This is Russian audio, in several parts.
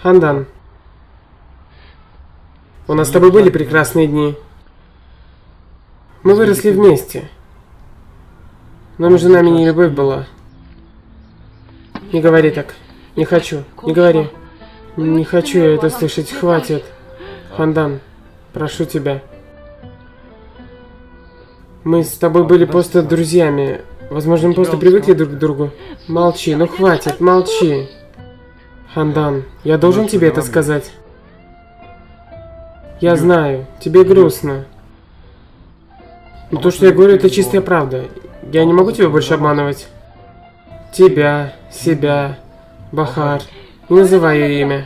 Хандан, у нас с тобой были прекрасные дни. Мы выросли вместе. Но между нами не любовь была. Не говори так. Не хочу. Не говори. Не хочу я это слышать. Хватит. Хандан, прошу тебя. Мы с тобой были просто друзьями. Возможно, мы просто привыкли друг к другу. Молчи. Ну хватит. Молчи. Хандан, я должен тебе это сказать. Я знаю. Тебе грустно. Но то, что я говорю, это чистая правда. Я не могу тебя больше обманывать. Тебя, себя, Бахар. Не называй ее имя.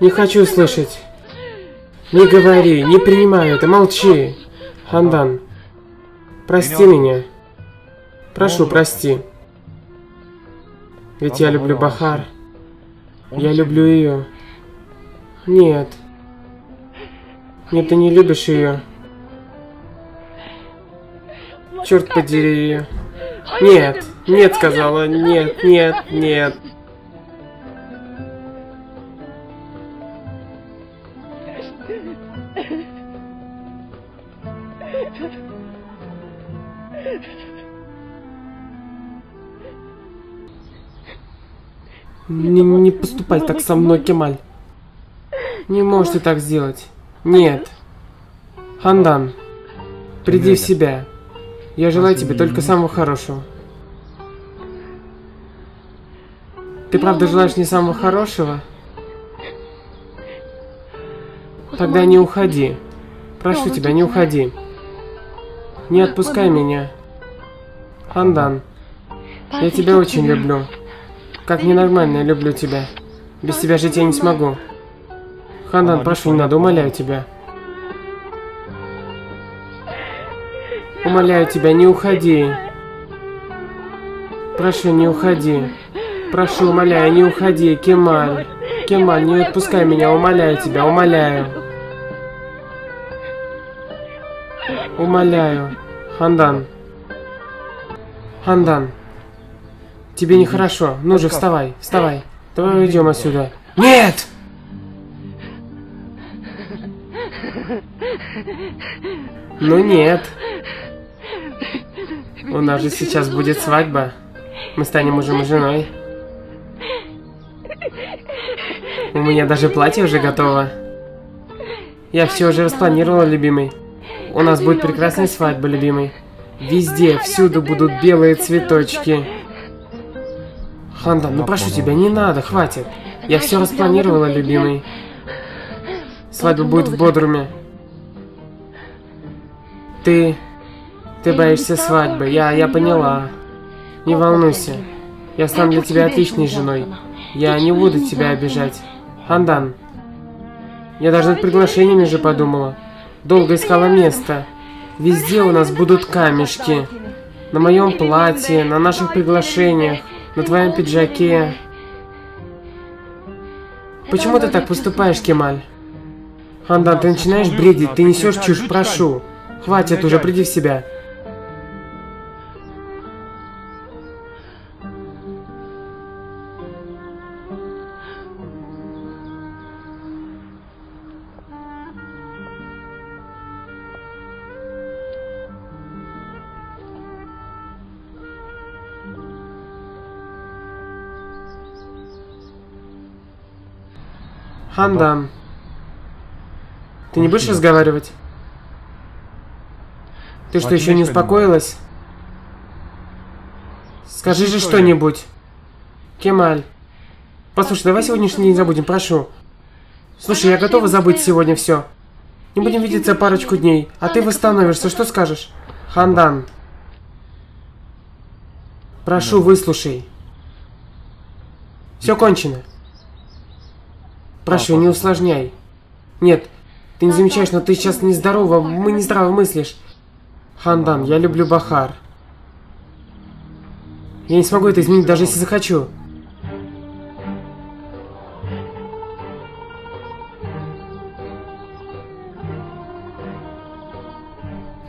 Не хочу слышать. Не говори, не принимай это, молчи. Хандан, прости меня. Прошу, прости. Ведь я люблю Бахар. Я люблю ее. Нет. Нет, ты не любишь ее. Черт подери ее. Нет, нет, сказала. Нет, нет, нет. Не поступай так со мной, Кемаль. Не можешь ты так сделать. Нет. Хандан, приди в себя. Я желаю тебе только самого хорошего. Ты правда желаешь не самого хорошего? Тогда не уходи. Прошу тебя, не уходи. Не отпускай меня. Хандан, я тебя очень люблю. Как ненормально, я люблю тебя. Без тебя жить я не смогу. Хандан, прошу, не надо, умоляю тебя. Умоляю тебя, не уходи. Прошу, не уходи. Прошу, умоляю, не уходи, Кемаль. Кемаль, не отпускай меня, умоляю тебя, умоляю. Умоляю. Хандан. Хандан. Тебе нехорошо. Ну же, вставай, вставай. Давай уйдем отсюда. Нет! Ну нет. У нас же сейчас будет свадьба. Мы станем мужем и женой. У меня даже платье уже готово. Я все уже распланировала, любимый. У нас будет прекрасная свадьба, любимый. Везде, всюду будут белые цветочки. Хандан, ну прошу тебя, не надо, хватит. Я все распланировала, любимый. Свадьба будет в Бодруме. Ты боишься свадьбы, я поняла. Не волнуйся, я стану для тебя отличной женой. Я не буду тебя обижать. Хандан, я даже над приглашениями же подумала. Долго искала место. Везде у нас будут камешки. На моем платье, на наших приглашениях, на твоем пиджаке. Почему ты так поступаешь, Кемаль? Хандан, ты начинаешь бредить, ты несешь чушь, прошу. Хватит уже, приди в себя. Хандан, ты не будешь разговаривать? Ты что, еще не успокоилась? Скажи же что-нибудь. Кемаль, послушай, давай сегодняшний день забудем, прошу. Слушай, я готова забыть сегодня все. Не будем видеться парочку дней, а ты восстановишься, что скажешь? Хандан, прошу, выслушай. Все кончено. Прошу, не усложняй. Нет, ты не замечаешь, но ты сейчас нездорова, мы не здраво мыслишь. Хандан, я люблю Бахар. Я не смогу это изменить, даже если захочу.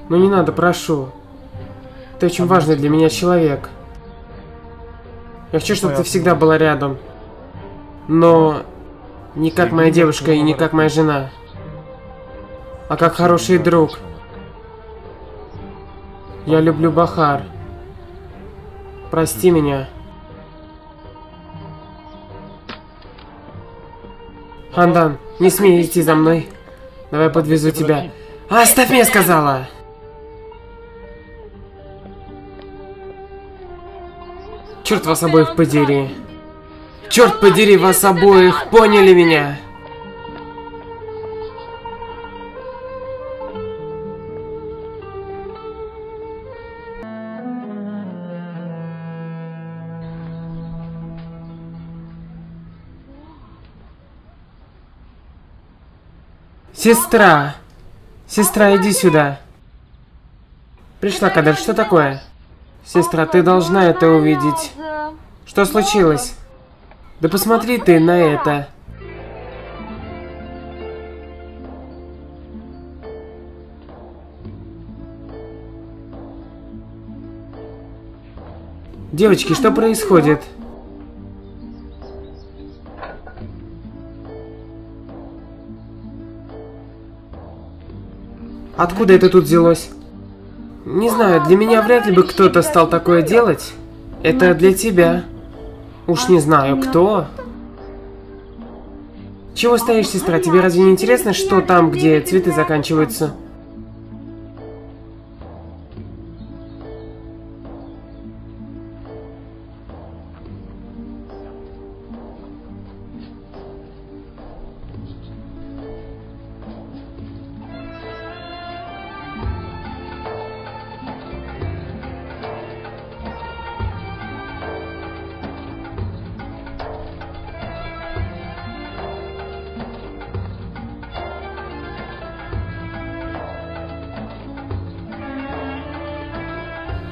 Ну не надо, прошу. Ты очень важный для меня человек. Я хочу, чтобы ты всегда была рядом. Но Не как моя девушка и не как моя жена, а как хороший друг. Я люблю Бахар. Прости меня. Хандан, не смей идти за мной. Давай подвезу тебя. Оставь меня, сказала! Черт вас обоих подери. Черт подери вас обоих, поняли меня? Сестра! Сестра, иди сюда. Пришла, Кадер, что такое? Сестра, ты должна это увидеть. Что случилось? Да посмотри ты на это. Девочки, что происходит? Откуда это тут взялось? Не знаю, для меня вряд ли бы кто-то стал такое делать. Это для тебя. Уж не знаю, кто. Чего стоишь, сестра? Тебе разве не интересно, что там, где цветы заканчиваются?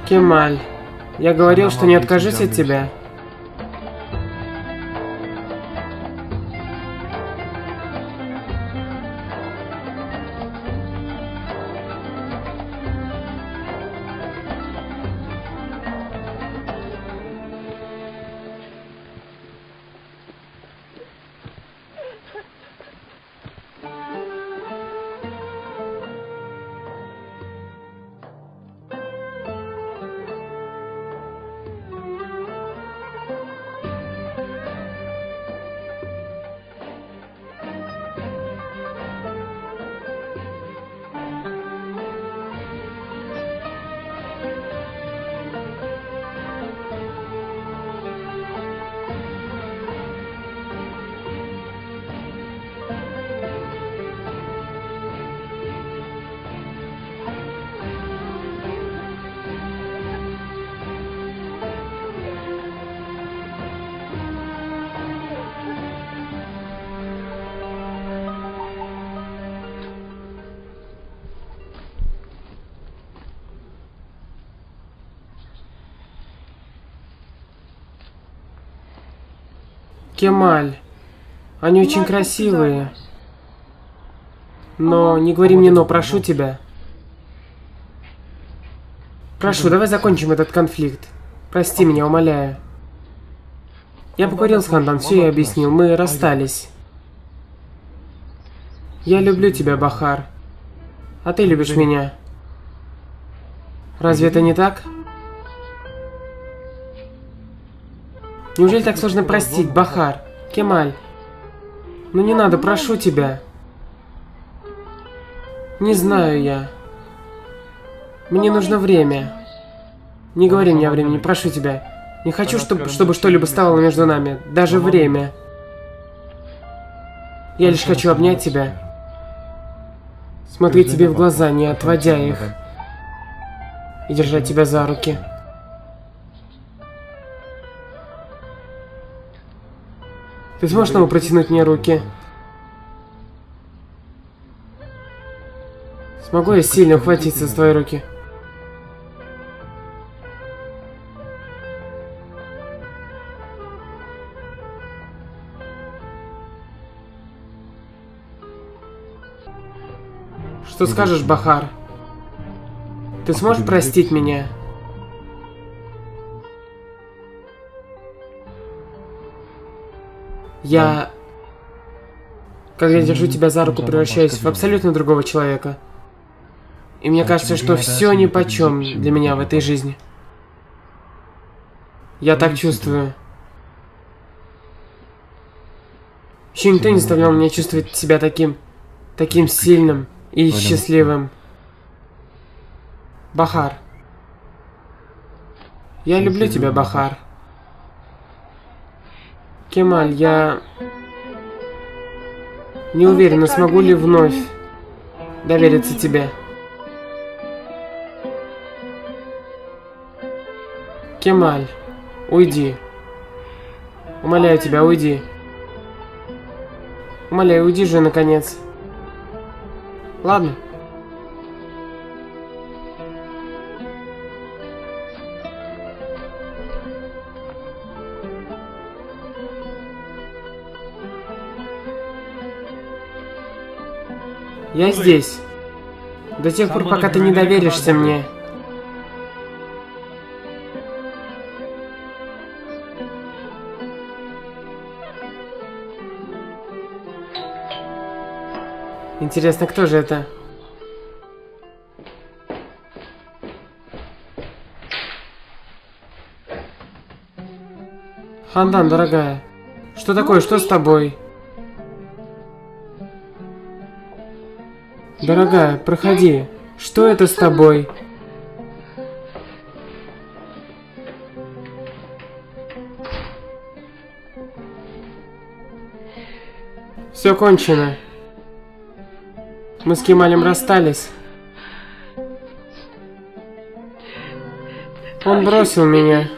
Кемаль, я говорил, что не откажусь от тебя. Кемаль, они очень красивые. Но не говори мне «но», прошу тебя. Прошу, давай закончим этот конфликт. Прости меня, умоляю. Я поговорил с Хандан, все я объяснил, мы расстались. Я люблю тебя, Бахар. А ты любишь меня. Разве это не так? Неужели так сложно простить, Бахар? Кемаль, ну не надо, прошу тебя. Не знаю я. Мне нужно время. Не говори мне о времени, прошу тебя. Не хочу, чтобы что-либо стало между нами. Даже время. Я лишь хочу обнять тебя. Смотреть тебе в глаза, не отводя их. И держать тебя за руки. Ты сможешь снова протянуть мне руки? Смогу я сильно ухватиться за твои руки? Что скажешь, Бахар? Ты сможешь простить меня? Я Когда я держу тебя за руку, превращаюсь в абсолютно другого человека. И мне кажется, что все нипочем для меня в этой жизни. Я так чувствую. Еще никто не заставлял меня чувствовать себя таким сильным и счастливым. Бахар. Я люблю тебя, Бахар. Кемаль, я не уверена, смогу ли вновь довериться тебе. Кемаль, уйди. Умоляю тебя, уйди. Умоляю, уйди же, наконец. Ладно. Я здесь. До тех пор, пока ты не доверишься мне. Интересно, кто же это? Хандан, дорогая. Что такое? Что с тобой? Дорогая, проходи. Что это с тобой? Все кончено. Мы с Кемалем расстались. Он бросил меня.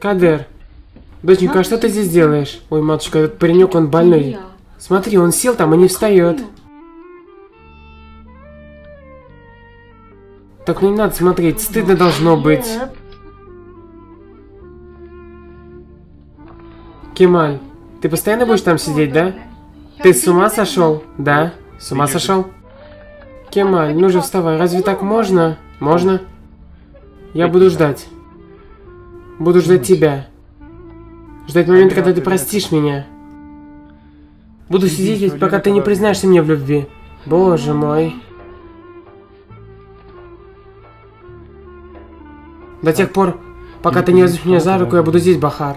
Кадер, доченька, а что ты здесь делаешь? Ой, матушка, этот паренек, он больной. Смотри, он сел там и не встает. Так, ну не надо смотреть, стыдно должно быть. Кемаль, ты постоянно будешь там сидеть, да? Ты с ума сошел? Да, с ума сошел. Кемаль, ну же вставай, разве так можно? Можно? Я буду ждать. Буду ждать тебя. Ждать момента, когда ты простишь меня. Буду сидеть здесь, пока ты не признаешься мне в любви. Боже мой. До тех пор, пока ты не возьмешь меня за руку, я буду здесь, Бахар.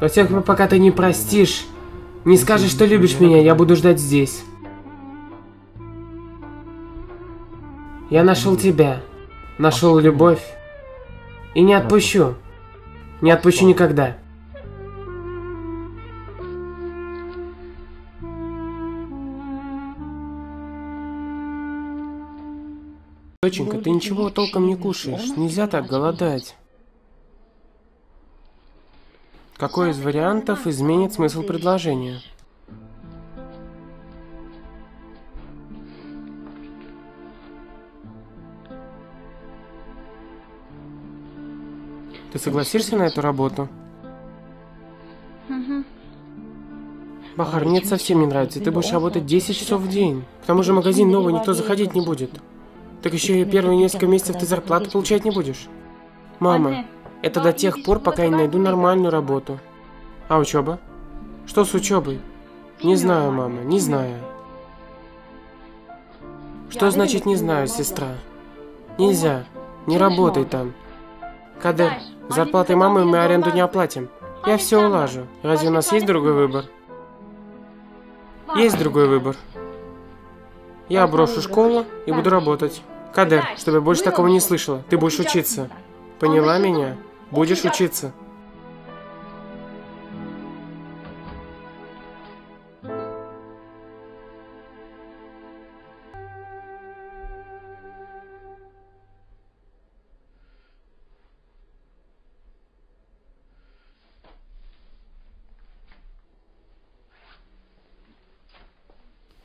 До тех пор, пока ты не простишь, не скажешь, что любишь меня, я буду ждать здесь. Я нашел тебя. Нашел любовь. И не отпущу. Не отпущу никогда. Доченька, ты ничего толком не кушаешь. Нельзя так голодать. Какой из вариантов изменит смысл предложения? Ты согласишься на эту работу? Бахар, мне это совсем не нравится. Ты будешь работать 10 часов в день. К тому же магазин новый, никто заходить не будет. Так еще и первые несколько месяцев ты зарплату получать не будешь. Мама, это до тех пор, пока я не найду нормальную работу. А учеба? Что с учебой? Не знаю, мама, не знаю. Что значит не знаю, сестра? Нельзя. Не работай там. Кадер, зарплатой мамы мы аренду не оплатим. Я все улажу. Разве у нас есть другой выбор? Есть другой выбор. Я брошу школу и буду работать. Кадер, чтобы я больше такого не слышала. Ты будешь учиться. Поняла меня? Будешь учиться.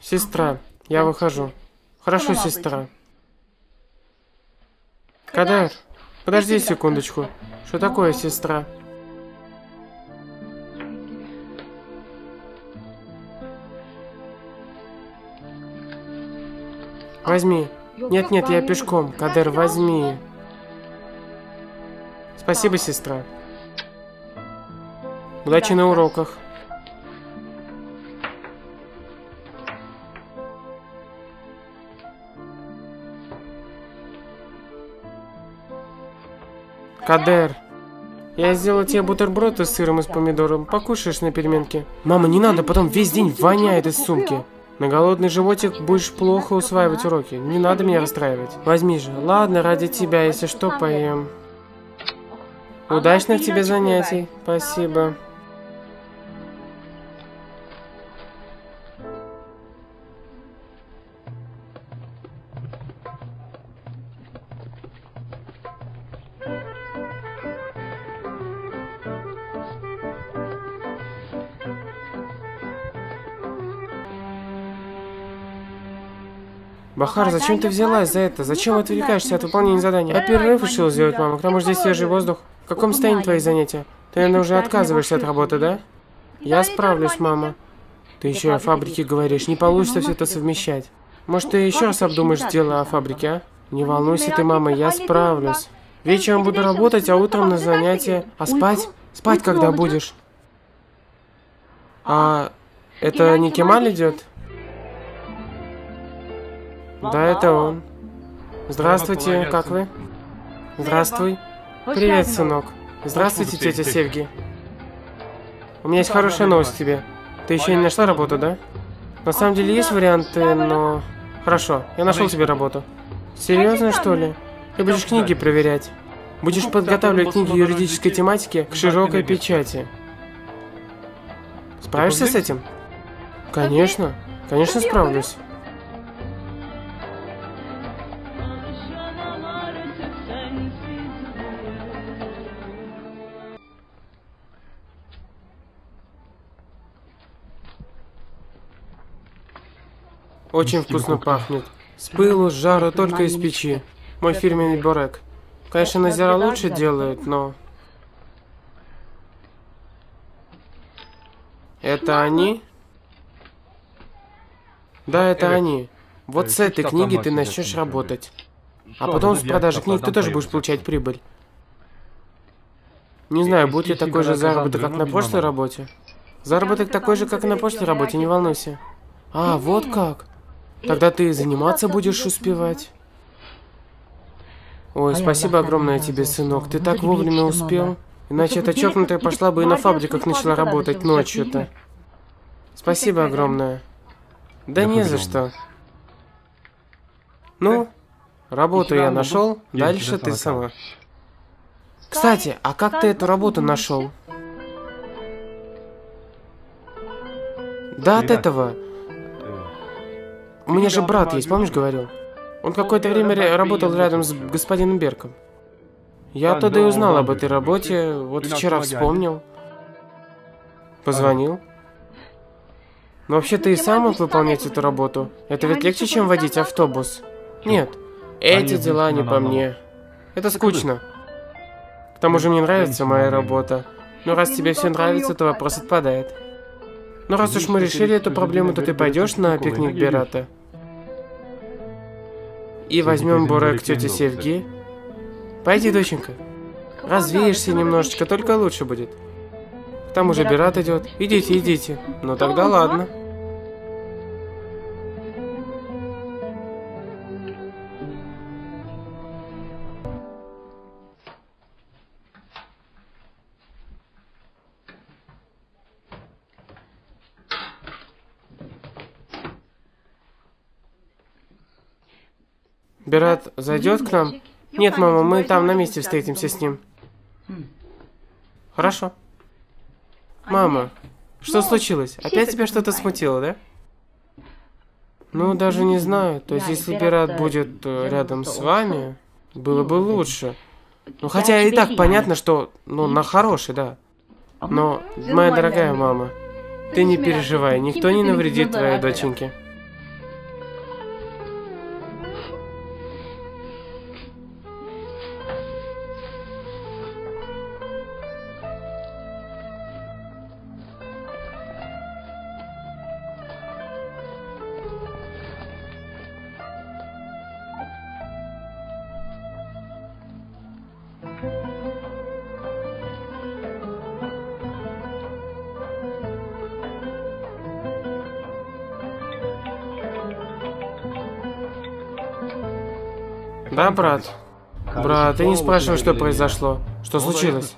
Сестра, я выхожу. Хорошо, сестра. Кадер, подожди секундочку. Что такое, сестра? Возьми. Нет-нет, я пешком. Кадер, возьми. Спасибо, сестра. Удачи на уроках. Кадер, я сделала тебе бутерброд с сыром и с помидором. Покушаешь на переменке? Мама, не надо, потом весь день воняет из сумки. На голодный животик будешь плохо усваивать уроки. Не надо меня расстраивать. Возьми же. Ладно, ради тебя, если что, поем. Удачных тебе занятий. Спасибо. Бахар, зачем ты взялась за это? Зачем отвлекаешься от выполнения задания? Я перерыв решил сделать, мама, к тому же здесь свежий воздух. В каком состоянии твои занятия? Ты, наверное, уже отказываешься от работы, да? Я справлюсь, мама. Ты еще о фабрике говоришь, не получится все это совмещать. Может, ты еще раз обдумаешь дело о фабрике, а? Не волнуйся ты, мама, я справлюсь. Вечером буду работать, а утром на занятия. А спать? Спать когда будешь? А это не Кемаль идет? Да, это он. Здравствуйте, как вы? Здравствуй. Привет, сынок. Здравствуйте, тетя Севги. У меня есть хорошая новость тебе. Ты еще не нашла работу, да? На самом деле есть варианты, но... Хорошо, я нашел тебе работу. Серьезно, что ли? Ты будешь книги проверять. Будешь подготавливать книги юридической тематики к широкой печати. Справишься с этим? Конечно. Конечно, справлюсь. Очень вкусно пахнет. С пылу, с жару, только из печи. Мой фирменный бурек. Конечно, Назера лучше делают, но... Это они? Да, это они. Вот с этой книги ты начнешь работать. А потом с продажи книг ты тоже будешь получать прибыль. Не знаю, будет ли такой же заработок, как на прошлой работе. Заработок такой же, как и на прошлой работе, не волнуйся. А, вот как? Тогда ты заниматься будешь успевать. Ой, спасибо огромное тебе, сынок. Ты так вовремя успел. Иначе эта чокнутая пошла бы и на фабриках начала работать ночью-то. Спасибо огромное. Да не за что. Ну, работу я нашел. Дальше ты сама. Кстати, а как ты эту работу нашел? Да от этого... У меня же брат есть, помнишь, говорил? Он какое-то время работал рядом с господином Берком. Я оттуда и узнал об этой работе, вот вчера вспомнил. Позвонил. Но вообще ты и сам мог выполнять эту работу. Это ведь легче, чем водить автобус. Нет, эти дела не по мне. Это скучно. К тому же мне нравится моя работа. Но раз тебе все нравится, то вопрос отпадает. Но раз уж мы решили эту проблему, то ты пойдешь на пикник Берата. И возьмем бурек тети Севги. Пойди, доченька. Развеешься немножечко, только лучше будет. К тому же Берат идет. Идите, идите. Ну тогда ладно. Берат зайдет к нам? Нет, мама, мы там на месте встретимся с ним. Хорошо. Мама, что случилось? Опять тебя что-то смутило, да? Ну, даже не знаю. То есть, если Берат будет рядом с вами, было бы лучше. Ну, хотя и так понятно, что... Ну, на хороший, да. Но, моя дорогая мама, ты не переживай, никто не навредит твоей доченьке. Да, брат? Брат, ты не спрашивай, что произошло. Что случилось?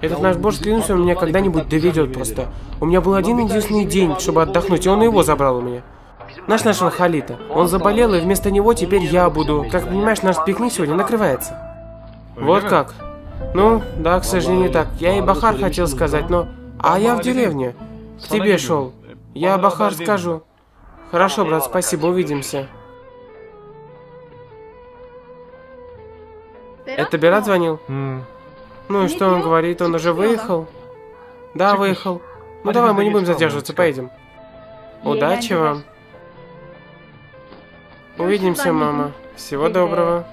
Этот наш босс, клянусь, он меня когда-нибудь доведет просто. У меня был один единственный день, чтобы отдохнуть, и он его забрал у меня. Наш нашего Халита. Он заболел, и вместо него теперь я буду. Как понимаешь, наш пикник сегодня накрывается. Вот как? Ну, да, к сожалению, так. Я и Бахар хотел сказать, но... А я в деревне. К тебе шел. Я Бахар скажу. Хорошо, брат, спасибо, увидимся. Это Берат звонил? Ну и что он говорит? Он уже выехал? Да, выехал. Ну давай, мы не будем задерживаться, поедем. Удачи вам. Увидимся, мама. Всего доброго.